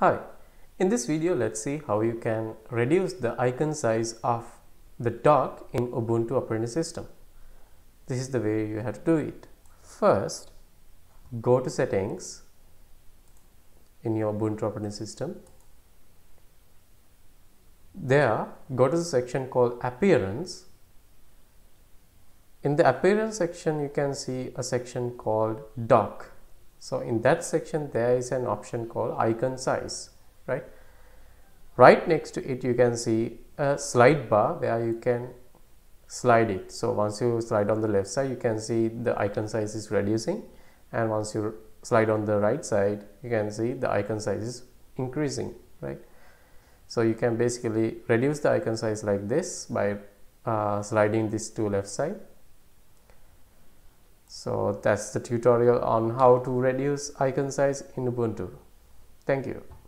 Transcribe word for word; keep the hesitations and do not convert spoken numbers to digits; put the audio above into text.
Hi, in this video let's see how you can reduce the icon size of the dock in Ubuntu operating system. This is the way you have to do it. First, go to settings in your Ubuntu operating system. There, go to the section called appearance. In the appearance section you can see a section called dock. So in that section there is an option called icon size, right? Right next to it you can see a slide bar where you can slide it. So once you slide on the left side you can see the icon size is reducing, and once you slide on the right side you can see the icon size is increasing, right? So you can basically reduce the icon size like this by uh, sliding this to left side. So that's the tutorial on how to reduce icon size in Ubuntu. Thank you.